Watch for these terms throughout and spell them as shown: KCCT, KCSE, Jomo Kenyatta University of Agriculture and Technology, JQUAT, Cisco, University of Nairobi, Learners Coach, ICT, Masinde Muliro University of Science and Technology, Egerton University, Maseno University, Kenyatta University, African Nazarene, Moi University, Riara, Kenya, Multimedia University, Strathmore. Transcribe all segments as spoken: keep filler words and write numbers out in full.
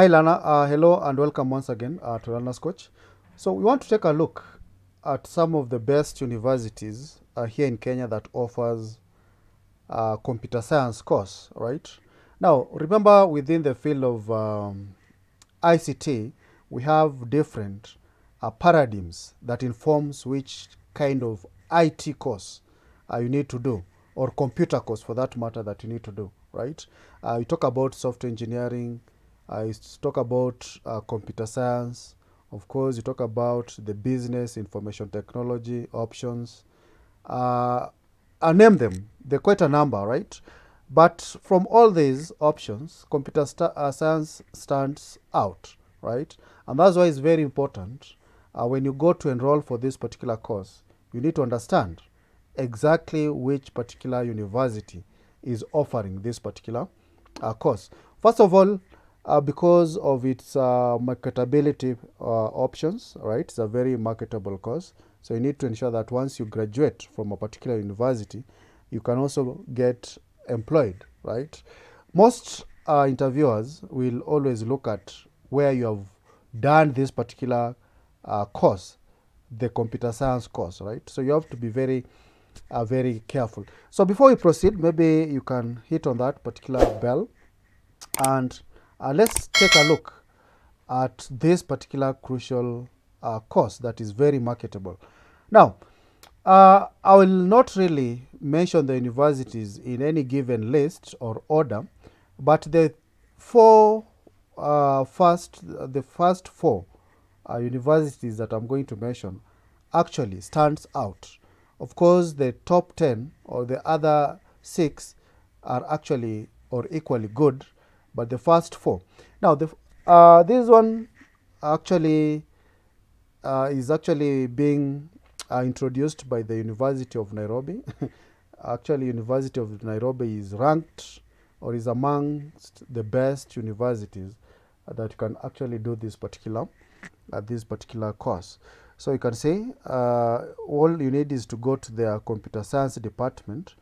Hi Lana, uh, hello and welcome once again uh, to Learners Coach. So we want to take a look at some of the best universities uh, here in Kenya that offers uh, computer science course, right? Now remember, within the field of um, I C T, we have different uh, paradigms that informs which kind of I T course uh, you need to do, or computer course for that matter, that you need to do, right? Uh, we talk about software engineering, Uh, you talk about uh, computer science, of course, you talk about the business, information technology, options. Uh, I name them, they're quite a number, right? But from all these options, computer st uh, science stands out, right? And that's why it's very important uh, when you go to enroll for this particular course, you need to understand exactly which particular university is offering this particular uh, course. First of all, Uh, because of its uh, marketability uh, options, right? It's a very marketable course. So you need to ensure that once you graduate from a particular university, you can also get employed, right? Most uh, interviewers will always look at where you have done this particular uh, course, the computer science course, right? So you have to be very, uh, very careful. So before we proceed, maybe you can hit on that particular bell and Uh, let's take a look at this particular crucial uh, course that is very marketable. Now, uh, I will not really mention the universities in any given list or order, but the four uh, first, the first four uh, universities that I'm going to mention actually stands out. Of course, the top ten or the other six are actually or equally good, but the first four. Now, the, uh, this one actually uh, is actually being uh, introduced by the University of Nairobi. Actually, University of Nairobi is ranked or is amongst the best universities that can actually do this particular uh, this particular course. So you can say uh, all you need is to go to their computer science department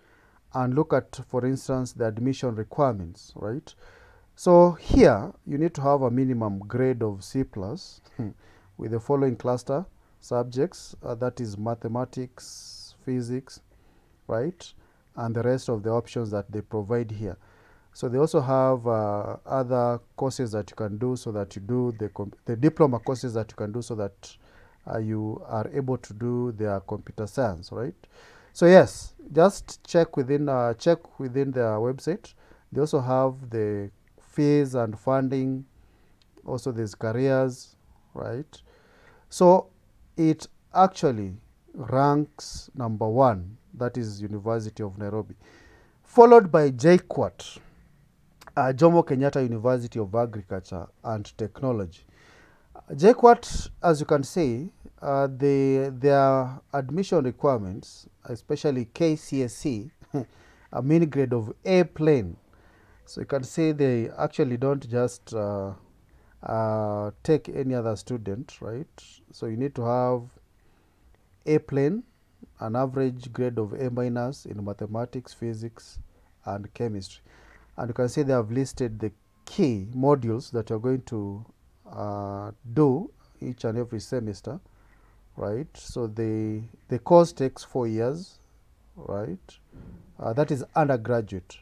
and look at, for instance, the admission requirements, right? So here you need to have a minimum grade of C plus with the following cluster subjects, uh, that is mathematics, physics, right, and the rest of the options that they provide here. So they also have uh, other courses that you can do, so that you do the, the diploma courses that you can do, so that uh, you are able to do their computer science, right? So yes, just check within uh, check within their website. They also have the fees and funding, also there's careers, right? So it actually ranks number one, that is University of Nairobi, followed by J Q U A T, uh, Jomo Kenyatta University of Agriculture and Technology. J Q U A T, as you can see, uh, the, their admission requirements, especially K C S C, a mini grade of A plane. So you can say they actually don't just uh, uh, take any other student, right? So you need to have A plane, an average grade of A minus in mathematics, physics, and chemistry. And you can see they have listed the key modules that you're going to uh, do each and every semester, right? So the, the course takes four years, right? Uh, that is undergraduate.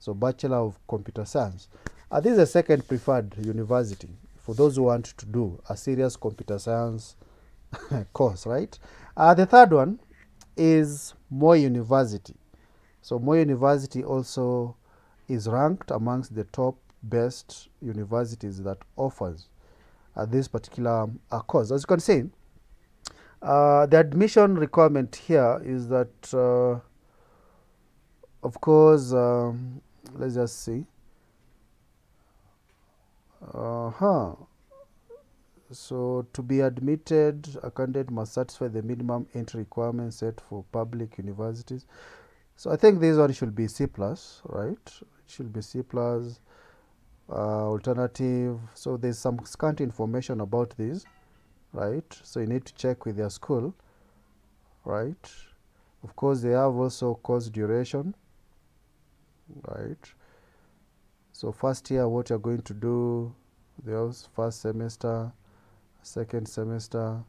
So Bachelor of Computer Science. Uh, this is a second preferred university for those who want to do a serious computer science course, right? Uh, the third one is Moi University. So Moi University also is ranked amongst the top best universities that offers uh, this particular uh, course. As you can see, uh, the admission requirement here is that uh, of course, um, let's just see. Uh-huh. So, to be admitted, a candidate must satisfy the minimum entry requirements set for public universities. So, I think this one should be C plus, right? It should be C plus uh, alternative. So, there's some scant information about this, right? So, you need to check with your school, right? Of course, they have also course duration. Right, so first year what you're going to do, the first semester, second semester,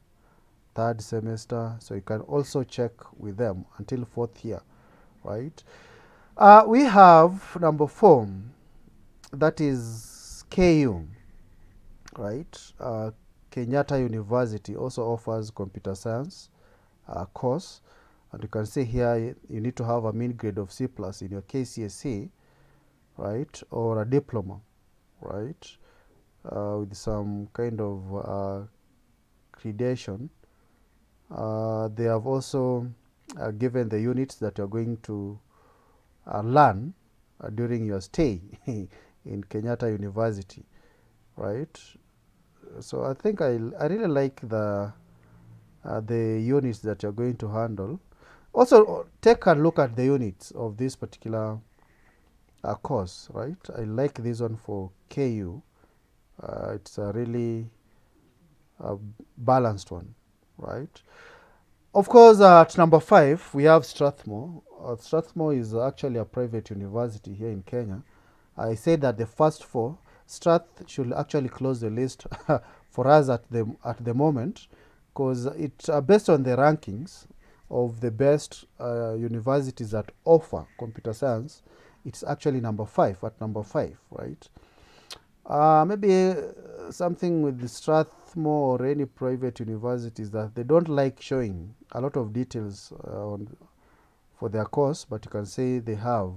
third semester. So you can also check with them until fourth year, right? Uh, we have number four, that is K U, right? Uh, Kenyatta University also offers computer science uh, course. And you can see here, you need to have a mean grade of C plus in your K C S E, right? Or a diploma, right? Uh, with some kind of uh, gradation. Uh, they have also uh, given the units that you're going to uh, learn uh, during your stay in Kenyatta University, right? So I think I, I really like the, uh, the units that you're going to handle. Also, take a look at the units of this particular uh, course, right? I like this one for K U. Uh, it's a really uh, balanced one, right? Of course, uh, at number five, we have Strathmore. Uh, Strathmore is actually a private university here in Kenya. I said that the first four, Strath should actually close the list for us at the, at the moment, because it's uh, based on the rankings of the best uh, universities that offer computer science. It's actually number five, at number five, right? Uh, maybe something with Strathmore or any private universities that they don't like showing a lot of details uh, on, for their course, but you can say they have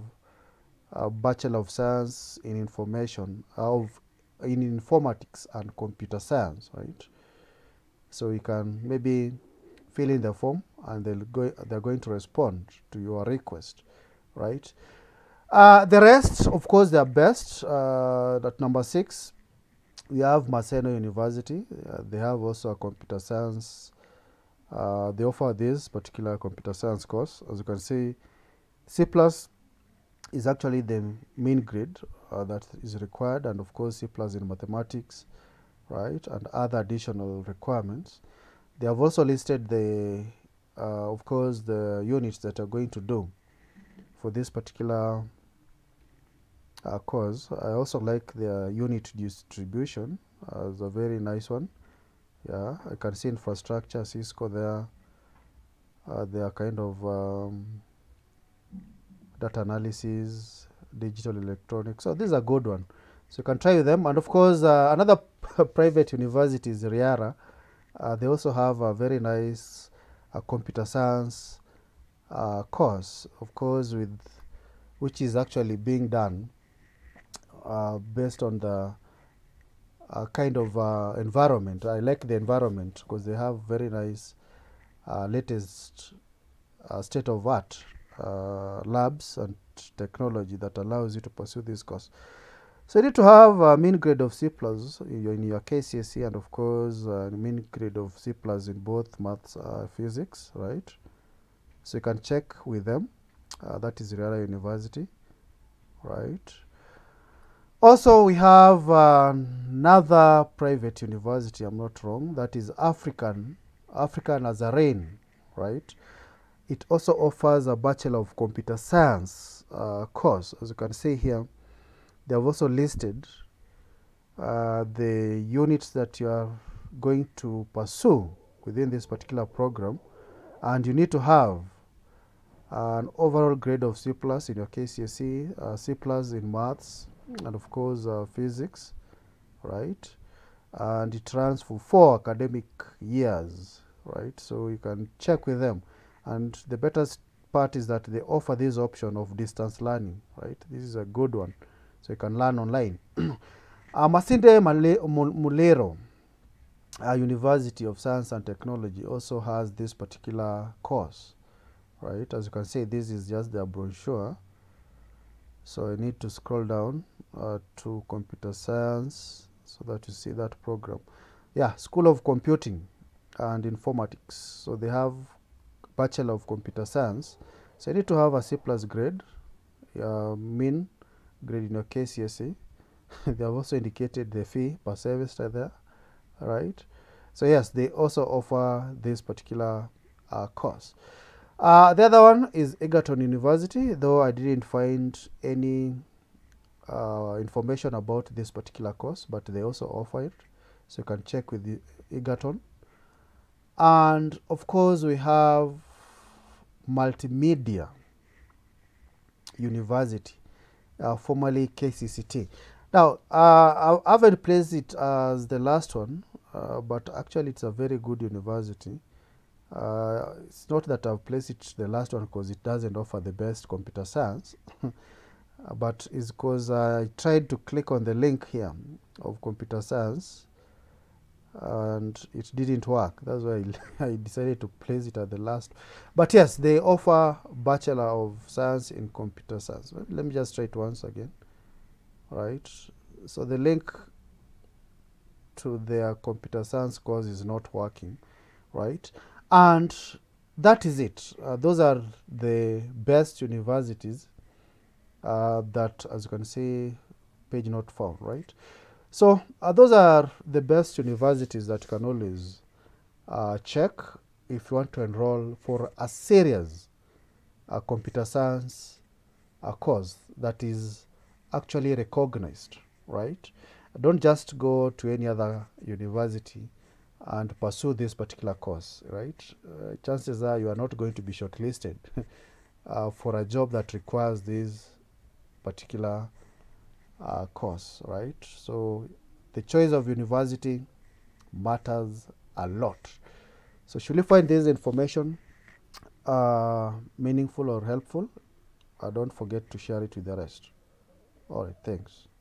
a Bachelor of Science in Information, of in Informatics and Computer Science, right? So you can maybe fill in the form and they'll go, they're going to respond to your request, right? Uh, the rest, of course, they are best. Uh, at number six, we have Maseno University. Uh, they have also a computer science. Uh, they offer this particular computer science course. As you can see, C plus is actually the main grade uh, that is required, and of course, C plus in mathematics, right, and other additional requirements. They have also listed the, uh, of course, the units that are going to do for this particular uh, course. I also like their unit distribution. Uh, it's a very nice one. Yeah, I can see infrastructure, Cisco there. Uh, they are kind of um, data analysis, digital electronics. So this is a good one. So you can try with them. And of course, uh, another private university is Riara. Uh, they also have a very nice uh, computer science uh, course, of course, with which is actually being done uh, based on the uh, kind of uh, environment. I like the environment because they have very nice uh, latest uh, state-of-art uh, labs and technology that allows you to pursue this course. So you need to have a mean grade of C plus in your, in your K C S E, and of course a mean grade of C plus in both maths and uh, physics, right? So you can check with them. Uh, that is Riara University, right? Also, we have uh, another private university, I'm not wrong, that is African, African Nazarene, right? It also offers a Bachelor of Computer Science uh, course. As you can see here, they have also listed uh, the units that you are going to pursue within this particular program, and you need to have an overall grade of C plus in your K C S E, uh, C plus in maths, and of course uh, physics, right? And it runs for four academic years, right? So you can check with them. And the better part is that they offer this option of distance learning, right? This is a good one. So you can learn online. uh, Masinde Muliro uh, University of Science and Technology also has this particular course, right? As you can see, this is just their brochure. So I need to scroll down uh, to computer science so that you see that program. Yeah, School of Computing and Informatics. So they have Bachelor of Computer Science. So you need to have a C plus grade, uh, mean grade in your K C S E. They have also indicated the fee per semester there, right? So yes, they also offer this particular uh, course. Uh, the other one is Egerton University, though I didn't find any uh, information about this particular course, but they also offer it, so you can check with the Egerton. And of course we have Multimedia University, uh, formerly K C C T. Now uh, I haven't placed it as the last one, uh, but actually it's a very good university. Uh, it's not that I've placed it the last one because it doesn't offer the best computer science, but it's because I tried to click on the link here of computer science and it didn't work. That's why I decided to place it at the last. But yes, they offer Bachelor of Science in Computer Science. Let me just try it once again. Right, so the link to their computer science course is not working, right? And that is it. Uh, those are the best universities uh, that, as you can see, page not found, right? So uh, those are the best universities that you can always uh, check if you want to enroll for a serious uh, computer science uh, course that is actually recognized, right? Don't just go to any other university and pursue this particular course, right? Uh, chances are you are not going to be shortlisted uh, for a job that requires this particular Uh, course, right? So the choice of university matters a lot. So should you find this information uh, meaningful or helpful, uh, don't forget to share it with the rest. All right, thanks.